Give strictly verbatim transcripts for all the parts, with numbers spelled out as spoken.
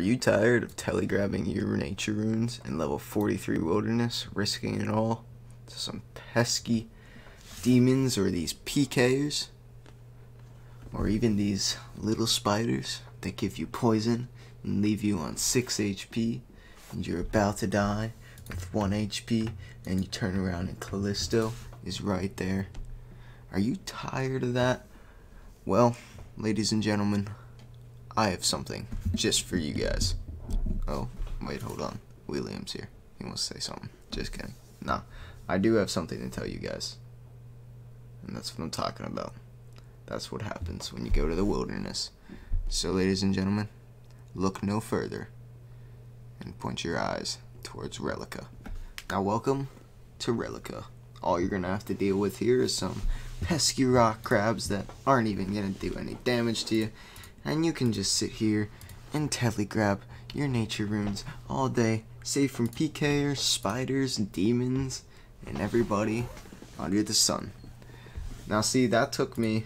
you tired of telegrabbing your nature runes in level forty-three wilderness, risking it all to some pesky demons or these P Ks? Or even these little spiders that give you poison and leave you on six H P and you're about to die with one H P, and you turn around and Callisto is right there. Are you tired of that? Well, ladies and gentlemen, I have something just for you guys. Oh, wait, hold on. William's here. He wants to say something. Just kidding. Nah, I do have something to tell you guys. And that's what I'm talking about. That's what happens when you go to the wilderness. So, ladies and gentlemen, look no further and point your eyes towards Relekka. Now, welcome to Relekka. All you're going to have to deal with here is some pesky rock crabs that aren't even going to do any damage to you. And you can just sit here and telegrab your nature runes all day, safe from P Kers, spiders, demons, and everybody under the sun. Now see, that took me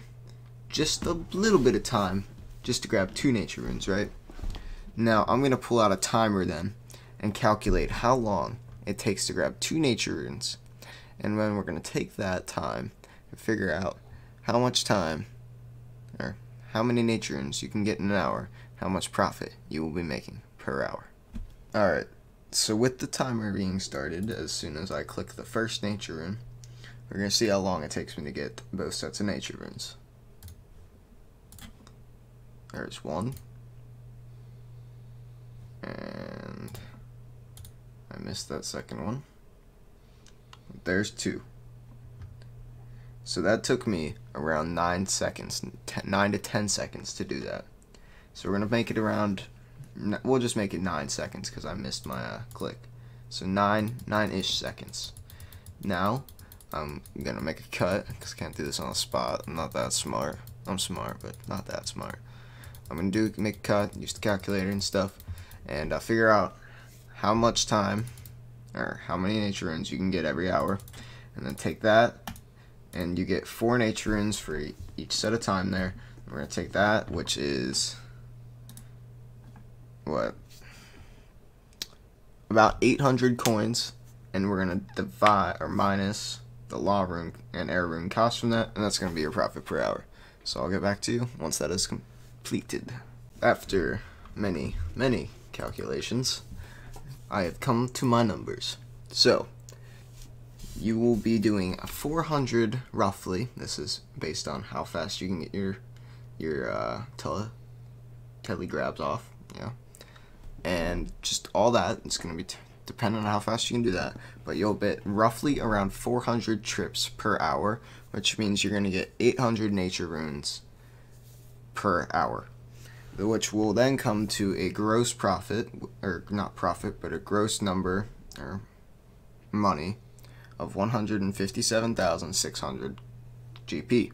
just a little bit of time just to grab two nature runes, right? Now I'm going to pull out a timer then and calculate how long it takes to grab two nature runes. And then we're going to take that time and figure out how much time, or how many nature runes you can get in an hour, how much profit you will be making per hour. Alright, so with the timer being started, as soon as I click the first nature rune, we're going to see how long it takes me to get both sets of nature runes. There's one. And I missed that second one. There's two. So that took me around nine seconds, nine to ten seconds to do that. So we're going to make it around, we'll just make it nine seconds because I missed my uh, click. So nine, nine-ish seconds. Now, I'm going to make a cut because I can't do this on the spot. I'm not that smart. I'm smart, but not that smart. I'm going to do make a cut, use the calculator and stuff, and uh, figure out how much time, or how many nature runes you can get every hour, and then take that. And you get four nature runes for each set of time there. We're going to take that, which is, what, about eight hundred coins. And we're going to divide, or minus, the law rune and air rune cost from that. And that's going to be your profit per hour. So I'll get back to you once that is completed. After many, many calculations, I have come to my numbers. So you will be doing four hundred roughly. This is based on how fast you can get your your uh, tele telegrabs off, yeah. And just all that, it's going to be t dependent on how fast you can do that. But you'll bet roughly around four hundred trips per hour, which means you're going to get eight hundred nature runes per hour, which will then come to a gross profit, or not profit, but a gross number or money of one hundred fifty-seven thousand six hundred G P.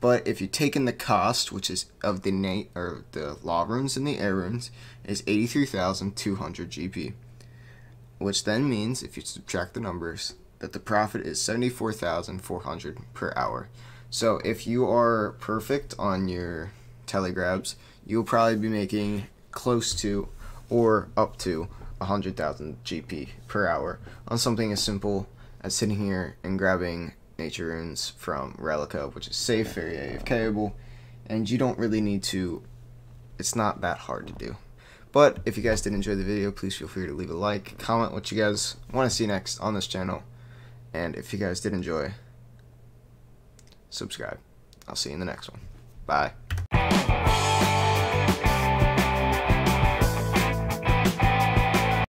But if you take in the cost, which is of the nate or the law runes and the air runes, is eighty-three thousand two hundred G P, which then means if you subtract the numbers that the profit is seventy-four thousand four hundred per hour. So if you are perfect on your telegrabs, you'll probably be making close to or up to one hundred thousand G P per hour on something as simple as sitting here and grabbing nature runes from Relekka, which is safe, very AFKable, and you don't really need to, it's not that hard to do. But if you guys did enjoy the video, please feel free to leave a like, comment what you guys want to see next on this channel, and if you guys did enjoy, subscribe. I'll see you in the next one. Bye.